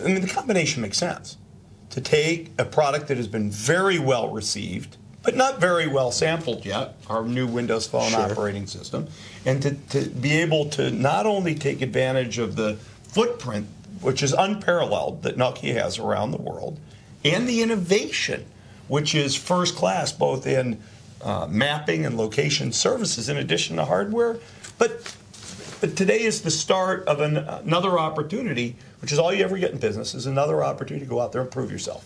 I mean, the combination makes sense. To take a product that has been very well received, but not very well sampled yet, our new Windows Phone operating system, and to be able to not only take advantage of the footprint, which is unparalleled, that Nokia has around the world, and the innovation, which is first class both in mapping and location services in addition to hardware, but today is the start of another opportunity, which is all you ever get in business, is another opportunity to go out there and prove yourself.